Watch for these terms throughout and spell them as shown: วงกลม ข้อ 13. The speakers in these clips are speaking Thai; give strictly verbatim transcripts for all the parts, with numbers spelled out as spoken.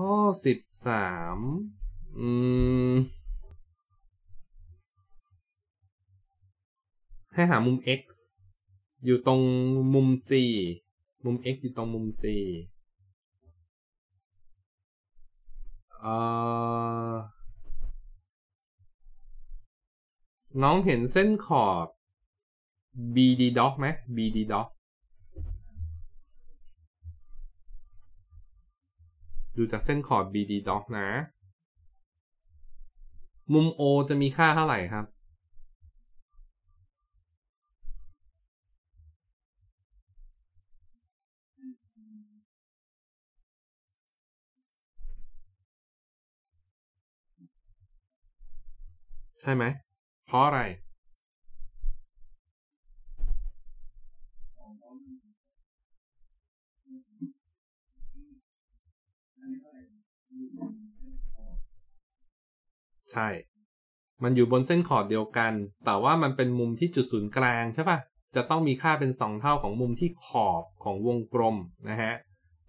ข้อสิบสามอืมให้หามุม x อยู่ตรงมุม c มุม x อยู่ตรงมุม c อ่าน้องเห็นเส้นขอบ บี ดี dot ไหม บี ดี dot ดูจากเส้นขอบ บี ดี dot นะมุม O จะมีค่าเท่าไหร่ครับใช่ไหมเพราะอะไรใช่มันอยู่บนเส้นขอบเดียวกันแต่ว่ามันเป็นมุมที่จุดศูนย์กลางใช่ปะจะต้องมีค่าเป็นสองเท่าของมุมที่ขอบของวงกลมนะฮะ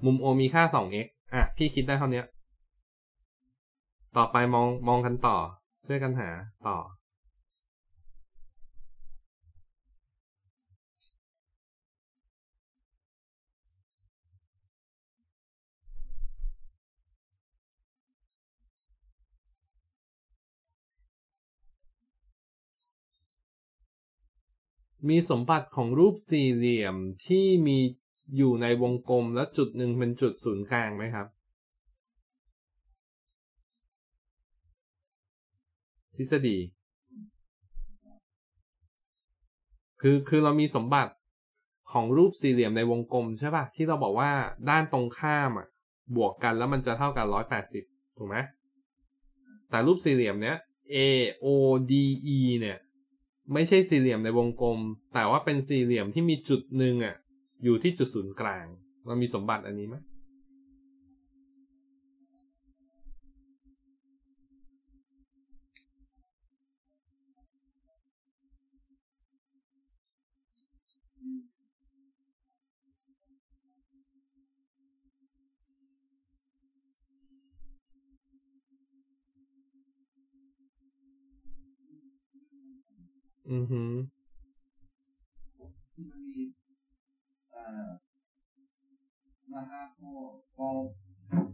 มุม O มีค่า สอง เอ็กซ์ อ่ะพี่คิดได้เท่านี้ต่อไปมองมองกันต่อช่วยกันหาต่อมีสมบัติของรูปสี่เหลี่ยมที่มีอยู่ในวงกลมและจุดหนึ่งเป็นจุดศูนย์กลางไหมครับทฤษฎีคือคือเรามีสมบัติของรูปสี่เหลี่ยมในวงกลมใช่ป่ะที่เราบอกว่าด้านตรงข้ามอ่ะบวกกันแล้วมันจะเท่ากันหนึ่งร้อยแปดสิบถูกไหมแต่รูปสี่เหลี่ยมเนี้ย เอ โอ ดี อี เนี่ยไม่ใช่สี่เหลี่ยมในวงกลมแต่ว่าเป็นสี่เหลี่ยมที่มีจุดหนึ่งอ่ะอยู่ที่จุดศูนย์กลางเรามีสมบัติอันนี้ไหมอือฮึที่มันมีอ่าราคาโค้ดพอ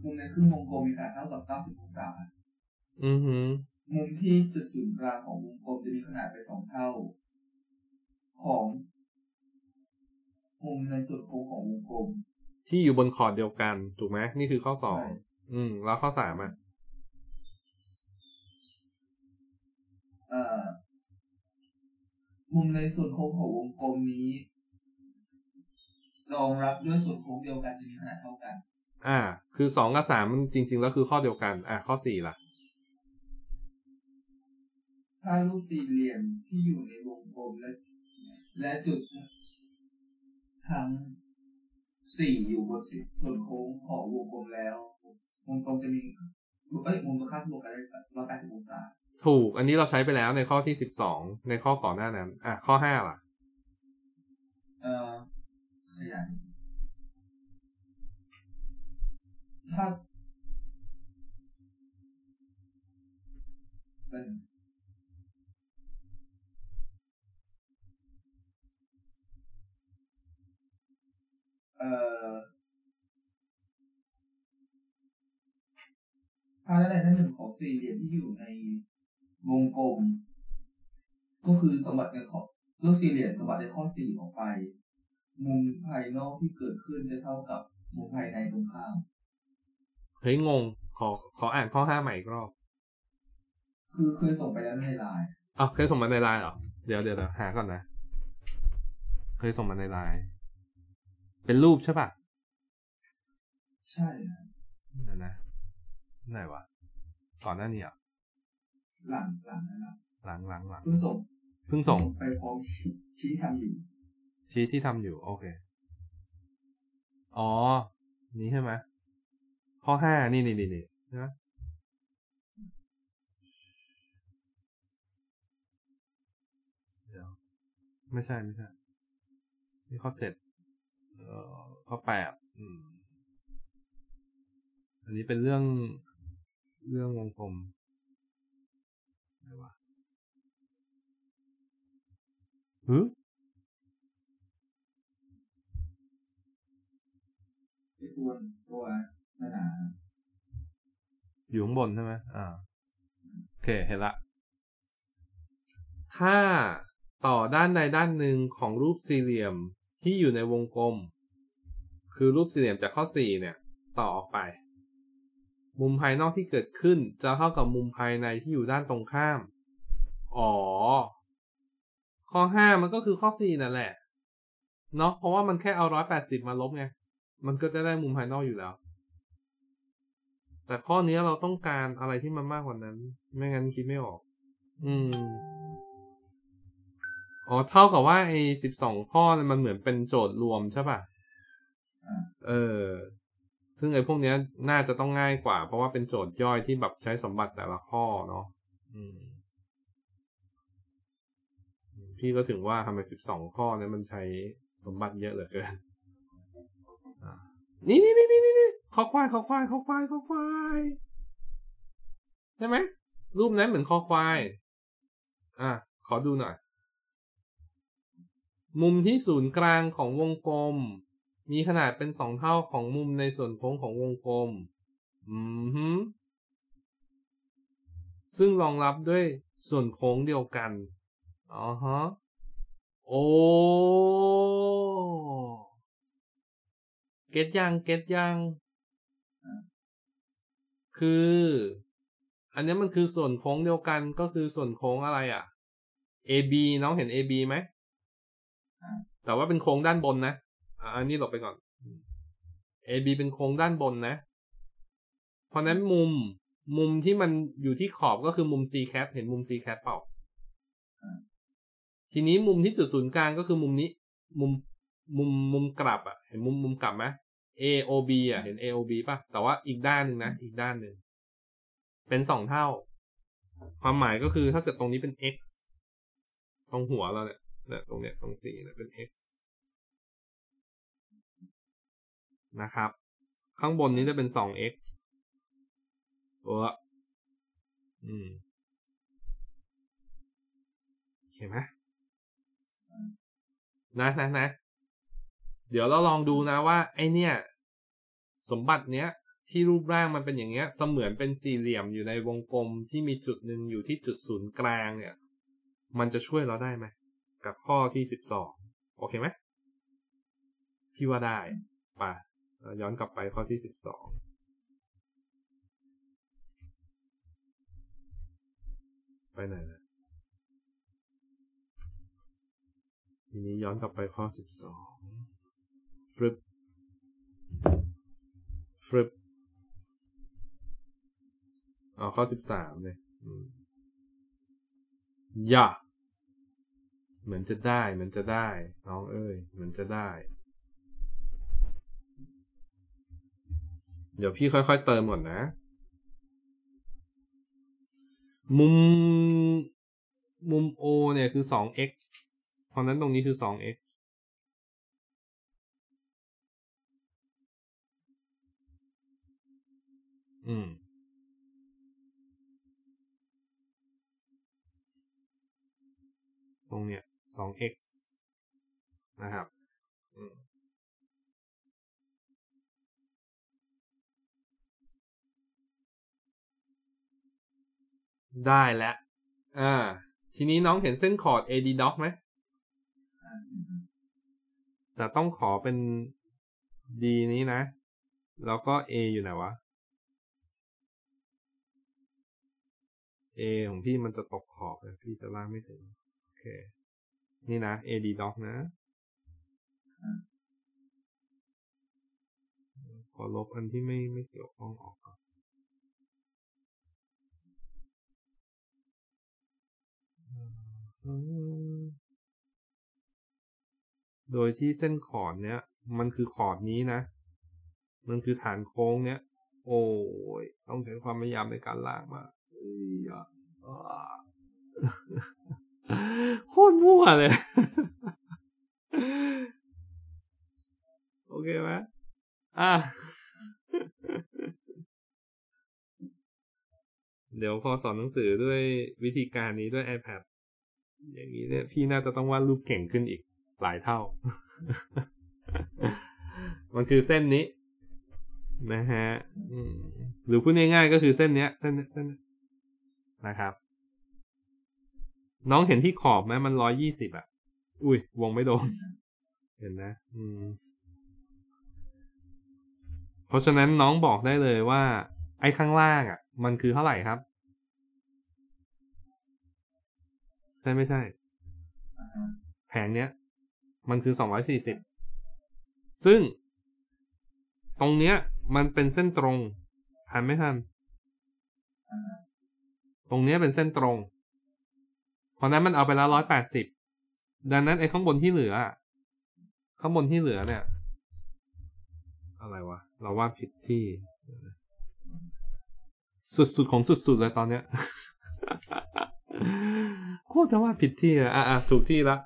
มุมในครึ่งวงกลมมีขนาดเท่ากับเก้าสิบองศาอือฮึมุมที่จุดศูนย์กลางของวงกลมจะมีขนาดเป็นสองเท่าของมุมในส่วนโค้งของวงกลมที่อยู่บนขอบเดียวกันถูกไหมนี่คือข้อสองอืมแล้วข้อสามอ่ะอ่ามุมในส่วนโค้งของวงกลมนี้รองรับด้วยส่วนโค้งเดียวกันจะมีขนาดเท่ากันอ่าคือสองกับสามมันจริงๆแล้วคือข้อเดียวกันอ่าข้อสี่ล่ะถ้ารูปสี่เหลี่ยมที่อยู่ในวงกลมและและจุดทั้งสี่อยู่บนส่วนโค้งของวงกลมแล้ววงกลมจะมีเอ้ยมุมค่าบวกกันได้ร้อยแปดสิบองศาถูกอันนี้เราใช้ไปแล้วในข้อที่สิบสองในข้อก่อนหน้านั้นอ่ะข้อห้าล่ะเอ่อขยายถ้าเป็นเอ่อถ้าอะไรนั่นหนึ่งของสี่เหลี่ยมที่อยู่ในวงกลมก็คือสมบัติในข้อรูปสี่เหลี่ยมสมบัติในข้อสี่ออกไปมุมภายนอกที่เกิดขึ้นจะเท่ากับมุมภายในตรงข้ามเฮ้ยงงขอขออ่านข้อห้าใหม่อีกรอบคือเคยส่งไปแล้วในไลน์อ๋อเคยส่งมาในไลน์เหรอเดี๋ยวเดี๋ยวเดี๋ยวหาก่อนนะเคยส่งมาในไลน์เป็นรูปใช่ป่ะใช่เดี๋ยวนะไหนวะก่อนหน้านี้อ่ะหลังหลังนะครับหลังหลังหลังเพิ่งส่งเพิ่งส่งไปพร้อมชี้ทำอยู่ชี้ที่ทำอยู่โอเคอ๋อนี่ใช่ไหมข้อห้านี่นี่นี่ใช่ไหมเดี๋ยวไม่ใช่ไม่ใช่นี่ข้อเจ็ดเอ่อข้อแปดอืม อันนี้เป็นเรื่องเรื่องวงกลมอะไรวะหือตัวตัวหน้าอยู่ข้างบนใช่ไหมอ่าโอเคเห็นละถ้าต่อด้านใดด้านหนึ่งของรูปสี่เหลี่ยมที่อยู่ในวงกลมคือรูปสี่เหลี่ยมจากข้อสี่เนี่ยต่อออกไปมุมภายนอกที่เกิดขึ้นจะเท่ากับมุมภายในที่อยู่ด้านตรงข้ามอ๋อข้อห้ามันก็คือข้อสี่นั่นแหละเนาะเพราะว่ามันแค่เอาหนึ่งร้อยแปดสิบมาลบไงมันก็จะได้มุมภายนอกอยู่แล้วแต่ข้อนี้เราต้องการอะไรที่มันมากกว่านั้นไม่งั้นคิดไม่ออกอืมอ๋อเท่ากับว่าไอ้สิบสองข้อมันเหมือนเป็นโจทย์รวมใช่ป่ะเออซึ่งไอ้พวกเนี้ยน่าจะต้องง่ายกว่าเพราะว่าเป็นโจทย์ย่อยที่แบบใช้สมบัติแต่ละข้อเนาะอืมพี่ก็ถึงว่าทำไมสิบสองข้อเนี้ยมันใช้สมบัติเยอะเหลือเกินนี่นี่นี่นี่นี่คอควายคอควายคอควายคอควายใช่ไหมรูปนั้นเหมือนคอควายอ่ะขอดูหน่อยมุมที่ศูนย์กลางของวงกลมมีขนาดเป็นสองเท่าของมุมในส่วนโค้งของวงกลมอืมซึ่งรองรับด้วยส่วนโค้งเดียวกันอ๋อฮะโอ้เก็ตยังเก็ตยังคืออันนี้มันคือส่วนโค้งเดียวกันก็คือส่วนโค้งอะไรอ่ะ เอ บี น้องเห็น เอ บี ไหมแต่ว่าเป็นโค้งด้านบนนะอันนี้หลบไปก่อน เอ บี เป็นโค้งด้านบนนะเพราะนั้นมุมมุมที่มันอยู่ที่ขอบก็คือมุม ซี แคป เห็นมุม ซี แคป เปล่าทีนี้มุมที่จุดศูนย์กลางก็คือมุมนี้มุมมุมมุมกลับอ่ะเห็นมุมมุมกลับไหม เอ โอ บี อ่ะเห็น เอ โอ บี ป่ะแต่ว่าอีกด้านหนึ่งนะอีกด้านหนึ่งเป็นสองเท่าความหมายก็คือถ้าเกิดตรงนี้เป็น x ตรงหัวเราเนี่ยเนี่ยตรงเนี้ยตรงสี่เนี่ยเป็น x นะครับข้างบนนี้จะเป็นสอง x เอออืมเห็นไหมนะนะนะเดี๋ยวเราลองดูนะว่าไอเนี่ยสมบัติเนี้ยที่รูปร่างมันเป็นอย่างเงี้ยเสมือนเป็นสี่เหลี่ยมอยู่ในวงกลมที่มีจุดหนึ่งอยู่ที่จุดศูนย์กลางเนี่ยมันจะช่วยเราได้ไหมกับข้อที่สิบสองโอเคไหมพี่ว่าได้ป่ะย้อนกลับไปข้อที่สิบสองไปไหนนะทีนี้ย้อนกลับไปข้อสิบสองฟลิปฟลิปอ๋อข้อสิบสามเลยอย่าเหมือนจะได้เหมือนจะได้น้องเอ้ยเหมือนจะได้เดี๋ยวพี่ค่อยๆเติมก่อนนะมุมมุม O เนี่ยคือ สอง เอ็กซ์ เพราะนั้นตรงนี้คือ สอง เอ็กซ์อืมตรงเนี้ย สอง เอ็กซ์ นะครับอืมได้แล้วอ่าทีนี้น้องเห็นเส้นขอด เอ ดี Doc ไหมแต่ต้องขอเป็น D นี้นะแล้วก็ A อยู่ไหนวะA ของพี่มันจะตกขอบเลยพี่จะลากไม่ถึงโอเคนี่นะ เอ ดี Doc นะขอลบอันที่ไม่ไม่เกี่ยวข้องออกก่อนโดยที่เส้นขอดเนี้ยมันคือขอดนี้นะมันคือฐานโค้งเนี้ยโอ้ยต้องใช้ความพยายามในการลากมาโคตรมั่วเลยโอเคไหมอ่ะ เดี๋ยวพอสอนหนังสือด้วยวิธีการนี้ด้วย iPad อย่างนี้เนี่ยพี่น่าจะต้องวาดรูปเก่งขึ้นอีกหลายเท่า มันคือเส้นนี้นะฮะหรือพูดง่ายๆก็คือเส้นเนี้ยเส้นเส้นนะครับน้องเห็นที่ขอบไหมมันร้อยยี่สิบอ่ะอุ้ยวงไม่โดนเห็นนะอืมเพราะฉะนั้นน้องบอกได้เลยว่าไอ้ข้างล่างอ่ะมันคือเท่าไหร่ครับใช่ไม่ใช่แผงเนี้ยมันคือสองร้อยสี่สิบซึ่งตรงเนี้ยมันเป็นเส้นตรงทันไหมทันตรงเนี้ยเป็นเส้นตรงเพราะนั้นมันเอาไปแล้วร้อยแปดสิบดังนั้นไอ้ข้างบนที่เหลือข้างบนที่เหลือเนี่ยอะไรวะเราวาดผิดที่สุดๆของสุดๆเลยตอนเนี้ย โคตรจะวาดผิดที่เลยอ่ะๆถูกที่ละ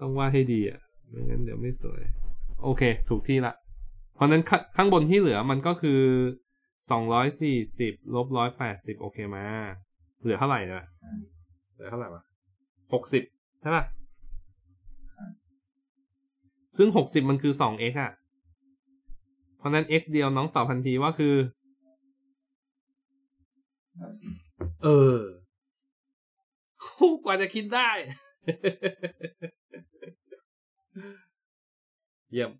ต้องวาดให้ดีอ่ะไม่งั้นเดี๋ยวไม่สวยโอเคถูกที่ละเพราะนั้นข้างบนที่เหลือมันก็คือสองร้อยสี่สิบลบร้อยแปดสิบโอเคมาเหลือเท่าไหร่เนี่ยเหลือเท่าไหร่วะหกสิบใช่ป่ะซึ่งหกสิบมันคือสอง x อ่ะเพราะนั้น x เดียวน้องตอบทันทีว่าคือเออกว่าจะคิดได้เยี่ยม